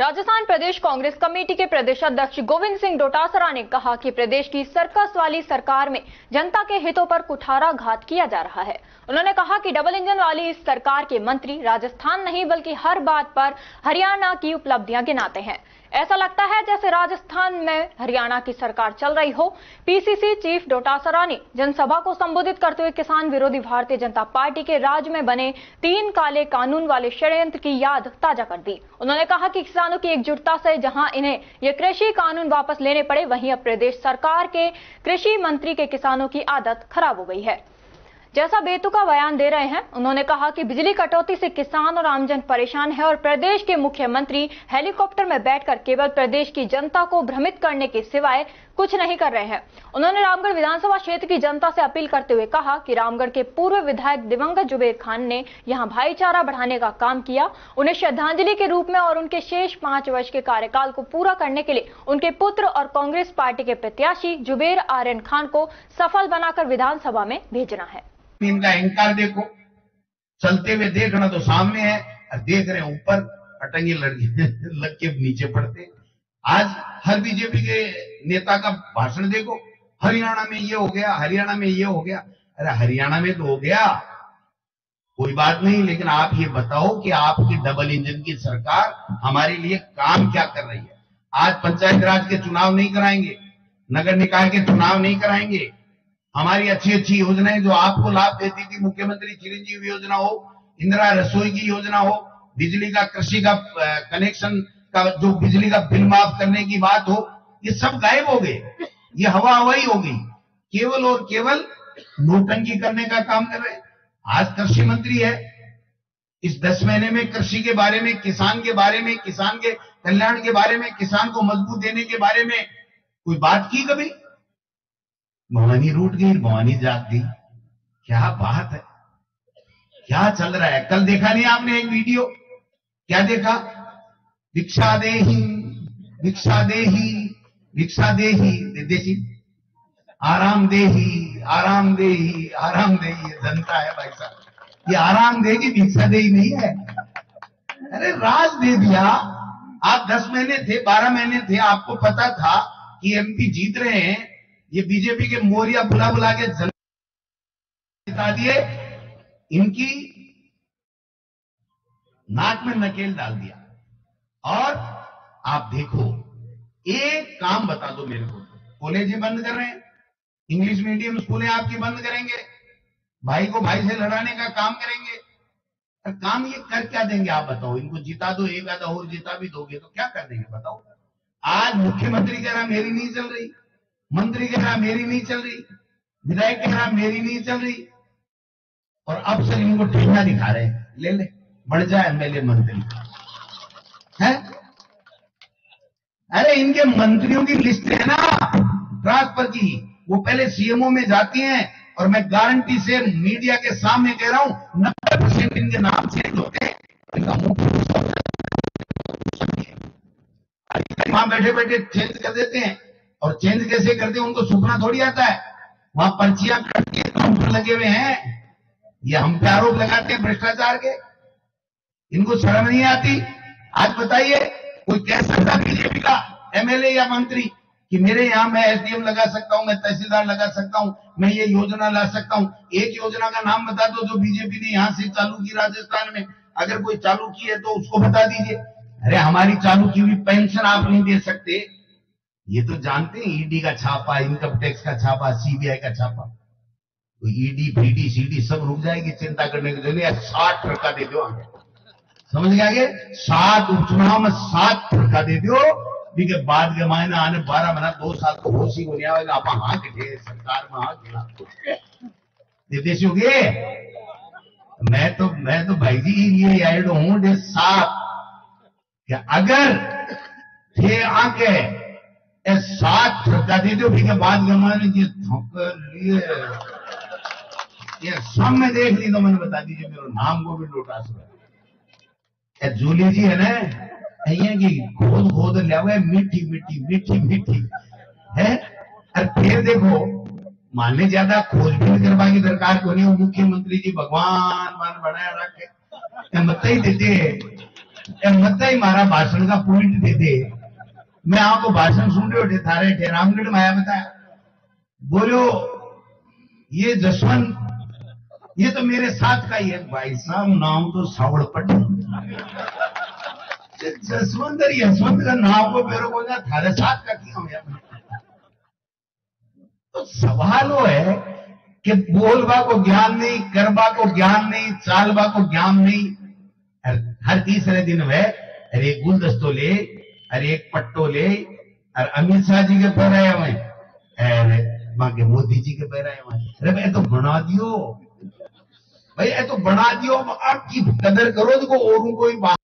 राजस्थान प्रदेश Congress committee के प्रदेशाध्यक्ष गोविंद सिंह डोटासरा ने कहा कि प्रदेश की सर्कस वाली सरकार में जनता के हितों पर कुठाराघात किया जा रहा है। उन्होंने कहा कि डबल इंजन वाली इस सरकार के मंत्री राजस्थान नहीं बल्कि हर बात पर हरियाणा की उपलब्धियां गिनाते हैं। ऐसा लगता है जैसे राजस्थान में हरियाणा की सरकार चल रही हो। पीसीसी चीफ डोटासरा ने जनसभा को संबोधित करते हुए किसान विरोधी भारतीय जनता पार्टी के राज्य में बने 3 काले कानून वाले षड्यंत्र की याद ताजा कर दी। उन्होंने कहा कि किसानों की एकजुटता से जहां इन्हें ये कृषि कानून वापस लेने पड़े, वहीं अब प्रदेश सरकार के कृषि मंत्री के किसानों की आदत खराब हो गई है, जैसा बेतुका बयान दे रहे हैं। उन्होंने कहा कि बिजली कटौती से किसान और आमजन परेशान है और प्रदेश के मुख्यमंत्री हेलीकॉप्टर में बैठकर केवल प्रदेश की जनता को भ्रमित करने के सिवाय कुछ नहीं कर रहे हैं। उन्होंने रामगढ़ विधानसभा क्षेत्र की जनता से अपील करते हुए कहा कि रामगढ़ के पूर्व विधायक दिवंगत जुबेर खान ने यहाँ भाईचारा बढ़ाने का काम किया। उन्हें श्रद्धांजलि के रूप में और उनके शेष 5 वर्ष के कार्यकाल को पूरा करने के लिए उनके पुत्र और कांग्रेस पार्टी के प्रत्याशी जुबेर आर्यन खान को सफल बनाकर विधानसभा में भेजना है। इनका अहंकार देखो, चलते हुए देखना तो सामने है और देख रहे हैं ऊपर, अटंगी लग के नीचे पड़ते। आज हर बीजेपी के नेता का भाषण देखो, हरियाणा में ये हो गया, हरियाणा में ये हो गया। अरे हरियाणा में तो हो गया, कोई बात नहीं, लेकिन आप ये बताओ कि आपकी डबल इंजन की सरकार हमारे लिए काम क्या कर रही है। आज पंचायत राज के चुनाव नहीं कराएंगे, नगर निकाय के चुनाव नहीं कराएंगे। हमारी अच्छी अच्छी योजनाएं जो आपको लाभ देती थी, मुख्यमंत्री चिरंजीवी योजना हो, इंदिरा रसोई की योजना हो, बिजली का कृषि का कनेक्शन का जो बिजली का बिल माफ करने की बात हो, ये सब गायब हो गए। ये हवा हवाई हो गई, केवल और केवल नोटंकी करने का काम कर रहे हैं। आज कृषि मंत्री है, इस 10 महीने में कृषि के बारे में, किसान के बारे में, किसान के कल्याण के बारे में, किसान को मजबूत देने के बारे में कोई बात की? कभी भवानी रूठ गई, भवानी जाग गई। क्या बात है, क्या चल रहा है। कल देखा नहीं आपने एक वीडियो, क्या देखा? भिक्षा देही भिक्षा देही भिक्षा देही देशी, आराम देही आराम देही आराम देही। जनता है भाई साहब, ये आराम देगी, भिक्षा देही नहीं है। अरे राज दे दिया। आप 10 महीने थे, 12 महीने थे, आपको पता था कि एमपी जीत रहे हैं, ये बीजेपी के मोरिया बुला बुला के जिता दिए, इनकी नाक में नकेल डाल दिया। और आप देखो, एक काम बता दो मेरे को, कॉलेज बंद कर रहे हैं, इंग्लिश मीडियम स्कूलें आपकी बंद करेंगे, भाई को भाई से लड़ाने का काम करेंगे। और काम ये कर क्या देंगे आप बताओ? इनको जिता दो, एक आधा और जिता भी दोगे तो क्या कर देंगे बताओ? आज मुख्यमंत्री कह रहा मेरी नहीं चल रही, मंत्री कह रहा मेरी नहीं चल रही, विधायक कह रहा मेरी नहीं चल रही, और अब सर इनको ठेका दिखा रहे हैं, ले ले बढ़ जाए एमएलए मंत्री हैं। अरे इनके मंत्रियों की लिस्ट है ना ट्रांसफर की, वो पहले सीएमओ में जाती हैं, और मैं गारंटी से मीडिया के सामने कह रहा हूं 90% इनके नाम चेंज होते हैं। इनका मुख्य वहां बैठे बैठे चेंज कर देते हैं, और चेंज कैसे करते हैं उनको सुपना थोड़ी आता है। वहां पर्चियां कट के काउंटर लगे हुए हैं। ये हम पे आरोप लगाते हैं भ्रष्टाचार के, इनको शर्म नहीं आती। आज बताइए कोई कह सकता बीजेपी का एमएलए या मंत्री कि मेरे यहाँ मैं एसडीएम लगा सकता हूँ, मैं तहसीलदार लगा सकता हूँ, मैं ये योजना ला सकता हूँ? एक योजना का नाम बता दो जो बीजेपी ने यहाँ से चालू की राजस्थान में। अगर कोई चालू की है तो उसको बता दीजिए। अरे हमारी चालू की हुई पेंशन आप नहीं दे सकते, ये तो जानते हैं। ईडी का छापा, इनकम टैक्स का छापा, सीबीआई का छापा, तो ईडी पीडी सीडी सब रुक जाएगी चिंता करने के लिए। 60 टका दे दो, समझ गया? आगे 7 उपचुनाव में 7 टका दे दो, क्योंकि बाद के मायने आने 12 महीना 2 साल को होश ही होने आएगा। आप हाँ कटे सरकार में हाँ खिला निर्देश हो गए। मैं तो भाई जी ये ऐड हूं डे 7 अगर थे आके 7 ठपका दे दो, भी के बाद जमाने ये ठोकर लिए ये सामने देख ली तो मैंने बता दीजिए मेरा नाम गोविंद डोटासरा है। जूली जी है ना, अहिया की खोद खोद लिया मीठी मीठी मीठी मीठी है। और फिर देखो, मानने ज्यादा खोजबीन करवा की दरकार को नहीं। मुख्यमंत्री जी भगवान मान बनाया रखे मत ही देते मत ही मारा भाषण का पॉइंट दे दे। मैं आपको भाषण सुन रहे हो थारे थे रामगढ़ में आया बताया बोलो ये जसवंत ये तो मेरे साथ का ही है भाई साहब नाम तो सावड़ पट जसवंत और यशवंत का नाम को मेरे को थारे साथ का क्यों है। तो सवाल वो है कि बोलबा को ज्ञान नहीं, करबा को ज्ञान नहीं, चालबा को ज्ञान नहीं। हर तीसरे दिन वह अरे एक गुलदस्तो ले अरे एक पट्टो ले और अमित शाह जी के पैर आया हुए अरे मां के मोदी जी के पैर आया हुए अरे भाई तो बना दियो भाई ये तो बना दियो। आपकी कदर करो तो और उनको